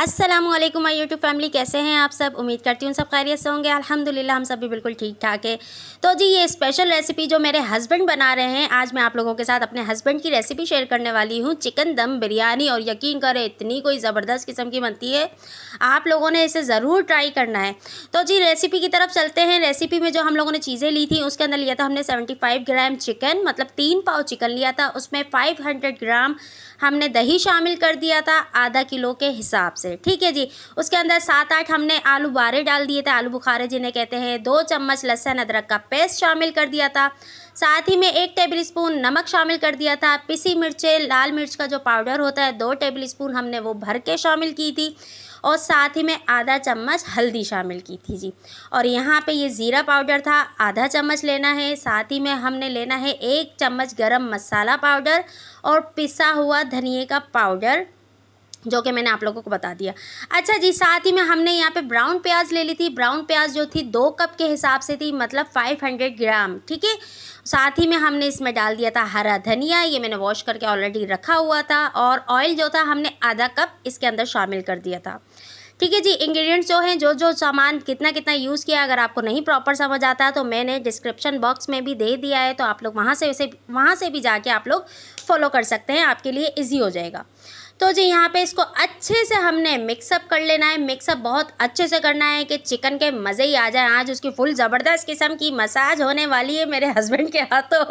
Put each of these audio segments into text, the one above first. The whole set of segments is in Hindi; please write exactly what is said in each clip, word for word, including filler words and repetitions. अस्सलामुअलैकुम माय यूट्यूब फैमिली, कैसे हैं आप सब। उम्मीद करती हूँ सब खैरियत से होंगे। अल्हम्दुलिल्लाह हम सब भी बिल्कुल ठीक ठाक है। तो जी ये स्पेशल रेसिपी जो मेरे हस्बैंड बना रहे हैं, आज मैं आप लोगों के साथ अपने हस्बैंड की रेसिपी शेयर करने वाली हूँ, चिकन दम बिरयानी। और यकीन करें इतनी कोई ज़बरदस्त किस्म की बनती है, आप लोगों ने इसे ज़रूर ट्राई करना है। तो जी रेसिपी की तरफ चलते हैं। रेसिपी में जो हम लोगों ने चीज़ें ली थी उसके अंदर लिया था हमने सेवेंटी फाइव ग्राम चिकन, मतलब तीन पाव चिकन लिया था। उसमें फाइव हंड्रेड ग्राम हमने दही शामिल कर दिया था आधा किलो के हिसाब से, ठीक है जी। उसके अंदर सात आठ हमने आलू बुखारे डाल दिए थे, आलू बुखारे जिन्हें कहते हैं। दो चम्मच लहसुन अदरक का पेस्ट शामिल कर दिया था। साथ ही में एक टेबलस्पून नमक शामिल कर दिया था। पिसी मिर्चें, लाल मिर्च का जो पाउडर होता है, दो टेबलस्पून हमने वो भर के शामिल की थी। और साथ ही में आधा चम्मच हल्दी शामिल की थी जी। और यहाँ पे ये ज़ीरा पाउडर था, आधा चम्मच लेना है। साथ ही में हमने लेना है एक चम्मच गरम मसाला पाउडर और पिसा हुआ धनिए का पाउडर, जो कि मैंने आप लोगों को बता दिया। अच्छा जी, साथ ही में हमने यहाँ पे ब्राउन प्याज ले ली थी। ब्राउन प्याज जो थी दो कप के हिसाब से थी, मतलब पाँच सौ ग्राम, ठीक है। साथ ही में हमने इसमें डाल दिया था हरा धनिया, ये मैंने वॉश करके ऑलरेडी रखा हुआ था। और ऑयल जो था हमने आधा कप इसके अंदर शामिल कर दिया था, ठीक है जी। इंग्रेडिएंट्स जो हैं, जो जो सामान कितना कितना यूज़ किया, अगर आपको नहीं प्रॉपर समझ आता है तो मैंने डिस्क्रिप्शन बॉक्स में भी दे दिया है, तो आप लोग वहाँ से उसे वहाँ से भी जाके आप लोग फॉलो कर सकते हैं, आपके लिए ईजी हो जाएगा। तो जी यहाँ पे इसको अच्छे से हमने मिक्सअप कर लेना है। मिक्सअप बहुत अच्छे से करना है कि चिकन के मज़े ही आ जाए। आज उसकी फुल ज़बरदस्त किस्म की मसाज होने वाली है मेरे हस्बैंड के हाथों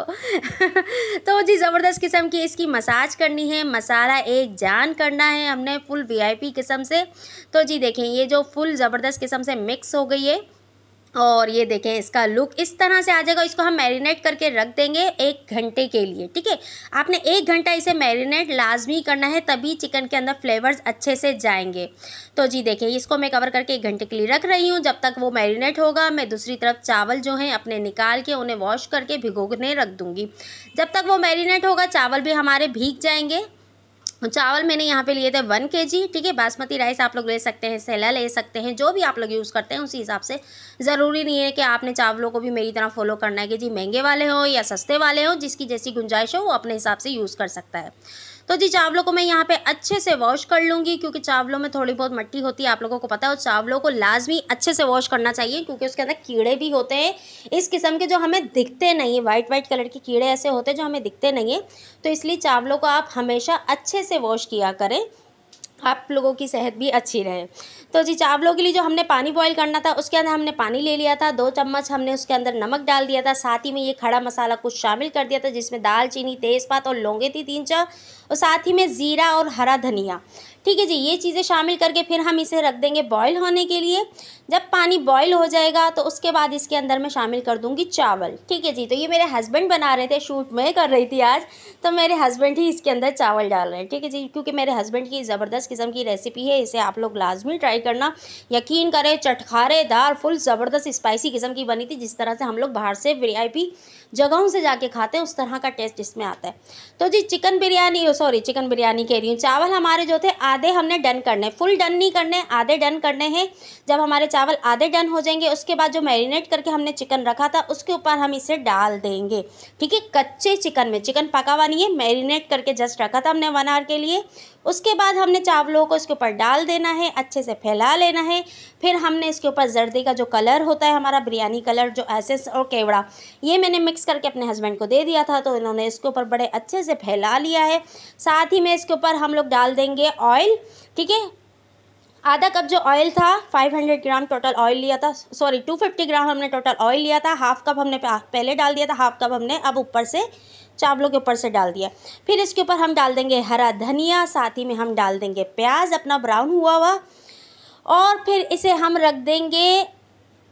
तो जी ज़बरदस्त किस्म की इसकी मसाज करनी है, मसाला एक जान करना है हमने फुल वीआईपी किस्म से। तो जी देखें ये जो फुल ज़बरदस्त किस्म से मिक्स हो गई है, और ये देखें इसका लुक इस तरह से आ जाएगा। इसको हम मैरिनेट करके रख देंगे एक घंटे के लिए, ठीक है। आपने एक घंटा इसे मैरिनेट लाजमी करना है, तभी चिकन के अंदर फ्लेवर्स अच्छे से जाएंगे। तो जी देखें इसको मैं कवर करके एक घंटे के लिए रख रही हूँ। जब तक वो मैरिनेट होगा, मैं दूसरी तरफ चावल जो हैं अपने निकाल के उन्हें वॉश करके भिगोने रख दूँगी। जब तक वो मैरिनेट होगा चावल भी हमारे भीग जाएंगे। चावल मैंने यहाँ पे लिए थे वन के जी, ठीक है। बासमती राइस आप लोग ले सकते हैं, सेला ले सकते हैं, जो भी आप लोग यूज़ करते हैं उसी हिसाब से। ज़रूरी नहीं है कि आपने चावलों को भी मेरी तरह फॉलो करना है कि जी महंगे वाले हों या सस्ते वाले हों, जिसकी जैसी गुंजाइश हो वो अपने हिसाब से यूज़ कर सकता है। तो जी चावलों को मैं यहाँ पे अच्छे से वॉश कर लूँगी, क्योंकि चावलों में थोड़ी बहुत मिट्टी होती है, आप लोगों को पता है। और चावलों को लाजमी अच्छे से वॉश करना चाहिए, क्योंकि उसके अंदर कीड़े भी होते हैं इस किस्म के, जो हमें दिखते नहीं है। वाइट वाइट कलर के कीड़े ऐसे होते हैं जो हमें दिखते नहीं है, तो इसलिए चावलों को आप हमेशा अच्छे से वॉश किया करें, आप लोगों की सेहत भी अच्छी रहे। तो जी चावलों के लिए जो हमने पानी बॉईल करना था उसके अंदर हमने पानी ले लिया था, दो चम्मच हमने उसके अंदर नमक डाल दिया था। साथ ही में ये खड़ा मसाला कुछ शामिल कर दिया था, जिसमें दालचीनी, तेज़पात और लौंगे थी तीन चार, और साथ ही में ज़ीरा और हरा धनिया, ठीक है जी। ये चीज़ें शामिल करके फिर हम इसे रख देंगे बॉयल होने के लिए। जब पानी बॉयल हो जाएगा तो उसके बाद इसके अंदर मैं शामिल कर दूंगी चावल, ठीक है जी। तो ये मेरे हस्बैंड बना रहे थे, शूट मैं कर रही थी आज, तो मेरे हस्बैंड ही इसके अंदर चावल डाल रहे हैं, ठीक है जी। क्योंकि मेरे हस्बैंड की ज़बरदस्त किस्म की रेसिपी है, इसे आप लोग लाजमी ट्राई करना। यकीन करें चटखारेदार फुल ज़बरदस्त स्पाइसी किस्म की बनी थी, जिस तरह से हम लोग बाहर से वीआईपी जगहों से जाके खाते हैं उस तरह का टेस्ट इसमें आता है। तो जी chicken biryani, sorry chicken biryani कह रही हूँ, चावल हमारे जो थे आधे हमने डन करने, फुल डन नहीं करने, आधे डन करने हैं। जब हमारे चावल आधे डन हो जाएंगे, उसके बाद जो मैरिनेट करके हमने चिकन रखा था उसके ऊपर हम इसे डाल देंगे, ठीक है। कच्चे चिकन में, चिकन पका हुआ नहीं है, मैरिनेट करके जस्ट रखा था हमने वन आवर के लिए। उसके बाद हमने चावलों को इसके ऊपर डाल देना है, अच्छे से फैला लेना है। फिर हमने इसके ऊपर जर्दी का जो कलर होता है हमारा बिरयानी कलर, जो एसेंस और केवड़ा, ये मैंने मिक्स करके अपने हस्बैंड को दे दिया था, तो इन्होंने इसके ऊपर बड़े अच्छे से फैला लिया है। साथ ही में इसके ऊपर हम लोग डाल देंगे ऑयल, ठीक है। आधा कप जो ऑयल था, पाँच सौ ग्राम टोटल ऑयल लिया था, सॉरी दो सौ पचास ग्राम हमने टोटल ऑयल लिया था। हाफ कप हमने पहले डाल दिया था, हाफ कप हमने अब ऊपर से चावलों के ऊपर से डाल दिया। फिर इसके ऊपर हम डाल देंगे हरा धनिया, साथ ही में हम डाल देंगे प्याज अपना ब्राउन हुआ हुआ, और फिर इसे हम रख देंगे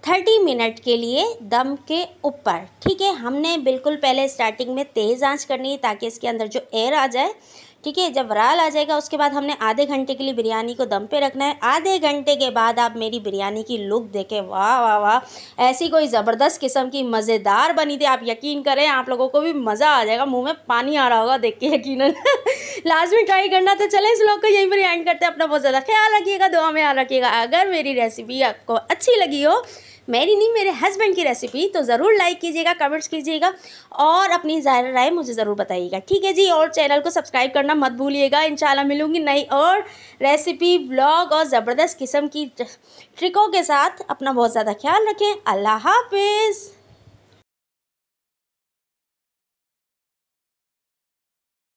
तीस मिनट के लिए दम के ऊपर, ठीक है। हमने बिल्कुल पहले स्टार्टिंग में तेज़ आंच करनी है, ताकि इसके अंदर जो एयर आ जाए, ठीक है। जब राल आ जाएगा उसके बाद हमने आधे घंटे के लिए बिरयानी को दम पे रखना है। आधे घंटे के बाद आप मेरी बिरयानी की लुक देखें, वाह वाह वाह, ऐसी कोई ज़बरदस्त किस्म की मज़ेदार बनी थी। आप यकीन करें आप लोगों को भी मज़ा आ जाएगा, मुंह में पानी आ रहा होगा देख के, यकीनन लाजमी ट्राई करना। तो चलें इस व्लॉग को यहीं पर एंड करते हैं। अपना बहुत ज़्यादा ख्याल रखिएगा, दुआ में याद रखिएगा। अगर मेरी रेसिपी आपको अच्छी लगी हो मेरी नहीं मेरे हस्बैंड की रेसिपी, तो ज़रूर लाइक कीजिएगा, कमेंट्स कीजिएगा और अपनी ज़ाहिर राय मुझे ज़रूर बताइएगा। ठीक है जी, और चैनल को सब्सक्राइब करना मत भूलिएगा। इंशाल्लाह मिलूँगी नई और रेसिपी, ब्लॉग और ज़बरदस्त किस्म की ट्रिकों के साथ। अपना बहुत ज़्यादा ख्याल रखें। अल्लाह हाफिज़।